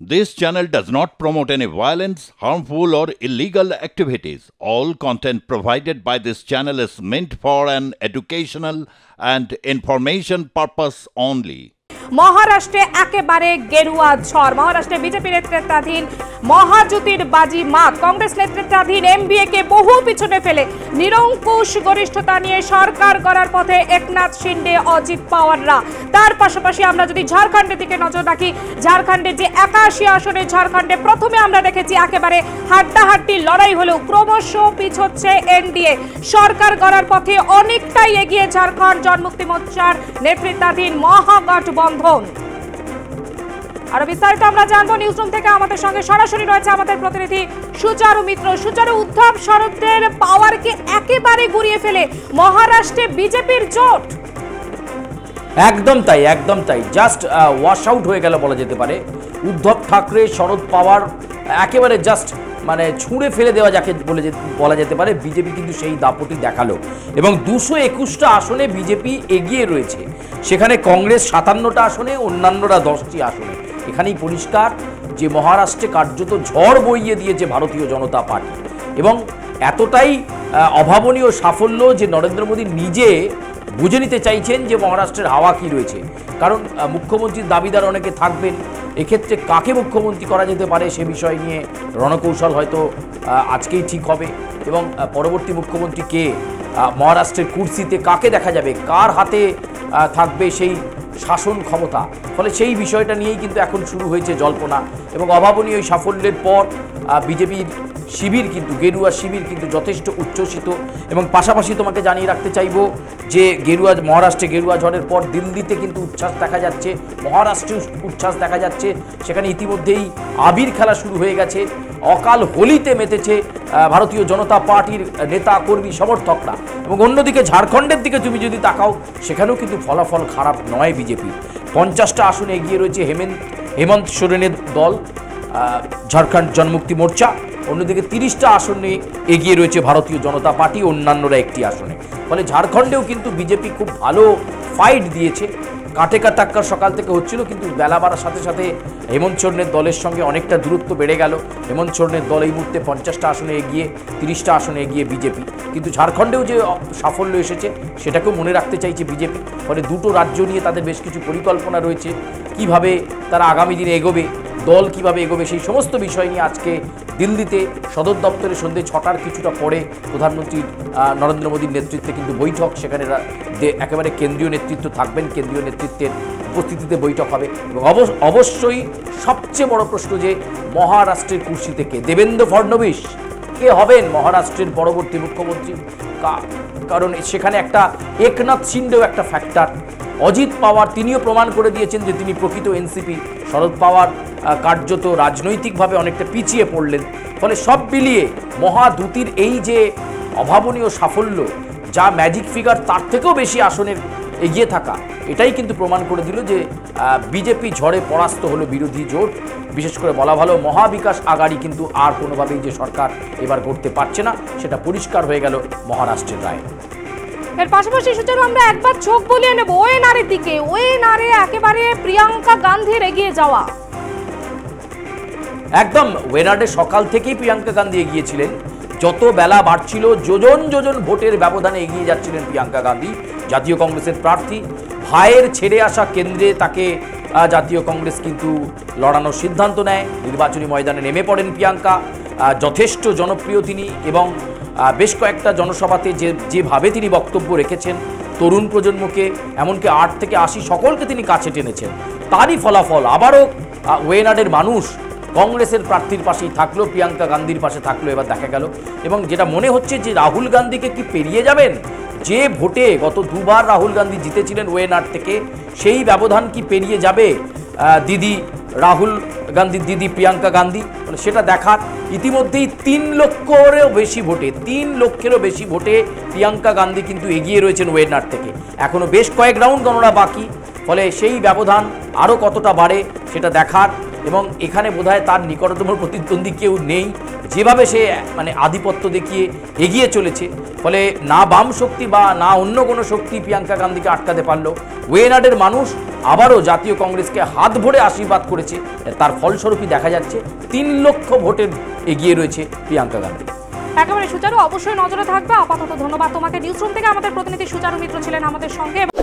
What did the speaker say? This channel does not promote any violence, harmful or illegal activities. All content provided by this channel is meant for an educational and information purpose only. মহারাষ্ট্রে একেবারে গেরুয়া ঝড়। মহারাষ্ট্রে BJP নেতৃত্বাধীন মহাজুতির বাজি মাত। কংগ্রেস নেতৃত্বাধীন এমবিএ কে বহু পিছনে ফেলে নিরঙ্কুশ গরিষ্ঠতা নিয়ে সরকার গড়ার পথে একনাথ শিন্ডে, অজিত পাওয়াররা। তার পাশাপাশি আমরা যদি ঝাড়খণ্ডের দিকে নজর রাখি, ঝাড়খণ্ডে যে 81 আসনে ঝাড়খণ্ডে প্রথমে আমরা দেখেছি একেবারে হাড্ডাহাড্ডি লড়াই হলেও ক্রমশ পিছচ্ছে এনডিএ। সরকার গড়ার পথে অনেকটাই এগিয়ে ঝাড়খণ্ড জনমুক্তি মোর্চার নেতৃত্বাধীন মহাগঠবন্ধন। আরো বিস্তারিত আমরা জানবো নিউজ রুম থেকে। আমাদের সঙ্গে সরাসরি রয়েছে আমাদের প্রতিনিধি সুচারু মিত্র। সুচারু, উদ্ধব শরদের পাওয়ারকে একেবারে গুড়িয়ে ফেলে মহারাষ্ট্রে বিজেপির জোট। একদম তাই, একদম তাই। জাস্ট ওয়াশ আউট হয়ে গেল বলা যেতে পারে। উদ্ধব ঠাকরে, শরদ পাওয়ার একেবারে জাস্ট মানে ছুঁড়ে ফেলে দেওয়া যাকে বলা যেতে পারে। বিজেপি কিন্তু সেই দাপটি দেখালো এবং 221টা আসনে বিজেপি এগিয়ে রয়েছে। সেখানে কংগ্রেস 57টা আসনে, অন্যান্যরা 10টি আসনে। এখানেই পরিষ্কার যে মহারাষ্ট্রে কার্যত ঝড় বইয়ে দিয়েছে ভারতীয় জনতা পার্টি এবং এতটাই অভাবনীয় সাফল্য যে নরেন্দ্র মোদী নিজে বুঝে নিতে চাইছেন যে মহারাষ্ট্রের হাওয়া কী রয়েছে। কারণ মুখ্যমন্ত্রীর দাবিদার অনেকে থাকবেন, এক্ষেত্রে কাকে মুখ্যমন্ত্রী করা যেতে পারে সে বিষয় নিয়ে রণকৌশল হয়তো আজকেই ঠিক হবে এবং পরবর্তী মুখ্যমন্ত্রী কে, মহারাষ্ট্রের কুর্সিতে কাকে দেখা যাবে, কার হাতে থাকবে সেই শাসন ক্ষমতা, ফলে সেই বিষয়টা নিয়েই কিন্তু এখন শুরু হয়েছে জল্পনা। এবং অভাবনীয় সাফল্যের পর বিজেপির শিবির কিন্তু, গেরুয়া শিবির কিন্তু যথেষ্ট উচ্ছ্বসিত। এবং পাশাপাশি তোমাকে জানিয়ে রাখতে চাইব যে গেরুয়া মহারাষ্ট্রে গেরুয়া ঝড়ের পর দিল্লিতে কিন্তু উচ্ছ্বাস দেখা যাচ্ছে, মহারাষ্ট্রে উচ্ছ্বাস দেখা যাচ্ছে। সেখানে ইতিমধ্যেই আবির খেলা শুরু হয়ে গেছে, অকাল হোলিতে মেতেছে ভারতীয় জনতা পার্টির নেতা কর্মী সমর্থকরা। এবং অন্যদিকে ঝাড়খণ্ডের দিকে তুমি যদি তাকাও, সেখানেও কিন্তু ফলাফল খারাপ নয় বিজেপি। 50টা আসনে এগিয়ে রয়েছে হেমন্ত সোরেনের দল ঝাড়খণ্ড জনমুক্তি মোর্চা, অন্যদিকে 30টা আসনে এগিয়ে রয়েছে ভারতীয় জনতা পার্টি, অন্যান্যরা একটি আসনে। ফলে ঝাড়খণ্ডেও কিন্তু বিজেপি খুব ভালো ফাইট দিয়েছে। কাটে কাটাক্কার সকাল থেকে হচ্ছিল, কিন্তু বেলা বাড়ার সাথে সাথে হেমন্ত সোরেনের দলের সঙ্গে অনেকটা দূরত্ব বেড়ে গেল। হেমন্ত সোরেনের দল এই মুহূর্তে 50টা আসনে এগিয়ে, 30টা আসনে এগিয়ে বিজেপি। কিন্তু ঝাড়খণ্ডেও যে সাফল্য এসেছে সেটাকেও মনে রাখতে চাইছে বিজেপি। ফলে দুটো রাজ্য নিয়ে তাদের বেশ কিছু পরিকল্পনা রয়েছে, কিভাবে তারা আগামী দিনে এগোবে, দল কীভাবে এগোবে, সেই সমস্ত বিষয় নিয়ে আজকে দিল্লিতে সদর দপ্তরে সন্ধ্যে 6টার কিছুটা পরে প্রধানমন্ত্রী নরেন্দ্র মোদীর নেতৃত্বে কিন্তু বৈঠক। সেখানে একেবারে কেন্দ্রীয় নেতৃত্ব থাকবেন, কেন্দ্রীয় নেতৃত্বের উপস্থিতিতে বৈঠক হবে। এবং অবশ্যই সবচেয়ে বড় প্রশ্ন যে মহারাষ্ট্রের কুর্সি থেকে দেবেন্দ্র ফডনবীশ কে হবেন মহারাষ্ট্রের পরবর্তী মুখ্যমন্ত্রী। কারণ সেখানে একটা একনাথ শিন্ডেও একটা ফ্যাক্টর। অজিত পাওয়ার তিনিও প্রমাণ করে দিয়েছেন যে তিনি প্রকৃত এনসিপি। শরদ পাওয়ার কার্যত রাজনৈতিকভাবে অনেকটা পিছিয়ে পড়লেন। ফলে সব মিলিয়ে মহাদুতির এই যে অভাবনীয় সাফল্য, যা ম্যাজিক ফিগার তার থেকেও বেশি আসনের এগিয়ে থাকা, এটাই কিন্তু প্রমাণ করে দিল যে বিজেপি ঝড়ে পরাস্ত হলো বিরোধী জোট। বিশেষ করে বলা ভালো, মহাবিকাশ আগাড়ি কিন্তু আর কোনোভাবেই যে সরকার এবার করতে পারছে না, সেটা পরিষ্কার হয়ে গেল মহারাষ্ট্রের রায়। এর পাশাপাশি সুচারু, আমরা একবার চোখ বলিয়ে নেব ওয়েনারের দিকে। ওয়েনারে একেবারে প্রিয়াঙ্কা গান্ধীর এগিয়ে যাওয়া। একদম, ওয়েনাডে সকাল থেকেই প্রিয়াঙ্কা গান্ধী এগিয়েছিলেন। যত বেলা বাড়ছিল যোজন যোজন ভোটের ব্যবধানে এগিয়ে যাচ্ছিলেন প্রিয়াঙ্কা গান্ধী, জাতীয় কংগ্রেসের প্রার্থী। ভাইয়ের ছেড়ে আসা কেন্দ্রে তাকে জাতীয় কংগ্রেস কিন্তু লড়ানোর সিদ্ধান্ত নেয়। নির্বাচনী ময়দানে নেমে পড়েন প্রিয়াঙ্কা। যথেষ্ট জনপ্রিয় তিনি এবং বেশ কয়েকটা জনসভাতে যেভাবে তিনি বক্তব্য রেখেছেন, তরুণ প্রজন্মকে এমনকি 80 থেকে 80 সকলকে তিনি কাছে টেনেছেন। তারই ফলাফল আবারও ওয়েনাডের মানুষ কংগ্রেসের প্রার্থীর পাশেই থাকলো, প্রিয়াঙ্কা গান্ধীর পাশে থাকলো এবার দেখা গেল। এবং যেটা মনে হচ্ছে যে রাহুল গান্ধীকে কি পেরিয়ে যাবেন, যে ভোটে গত দুবার রাহুল গান্ধী জিতেছিলেন ওয়েনাড থেকে, সেই ব্যবধান কি পেরিয়ে যাবে দিদি রাহুল গান্ধীর দিদি প্রিয়াঙ্কা গান্ধী, সেটা দেখার। ইতিমধ্যেই 3 লক্ষেরও বেশি ভোটে প্রিয়াঙ্কা গান্ধী কিন্তু এগিয়ে রয়েছেন ওয়েনাড থেকে। এখনও বেশ কয়েক রাউন্ড গণনা বাকি, ফলে সেই ব্যবধান আরও কতটা বাড়ে সেটা দেখার। এবং এখানে বোধহয় তার নিকটতম প্রতিদ্বন্দ্বী কেউ নেই, যেভাবে সে মানে আধিপত্য দেখিয়ে এগিয়ে চলেছে। ফলে না বাম শক্তি বা না অন্য কোনো শক্তি প্রিয়াঙ্কা গান্ধীকে আটকাতে পারলো। ওয়ায়ানাডের মানুষ আবারও জাতীয় কংগ্রেসকে হাত ভরে আশীর্বাদ করেছে, তার ফলস্বরূপই দেখা যাচ্ছে 3 লক্ষ ভোটের এগিয়ে রয়েছে প্রিয়াঙ্কা গান্ধী। একেবারে সুচারু, অবশ্যই নজরে থাকবে। আপাতত ধন্যবাদ তোমাকে। নিউজ রুম থেকে আমাদের প্রতিনিধি সুচারু মিত্র ছিলেন আমাদের সঙ্গে।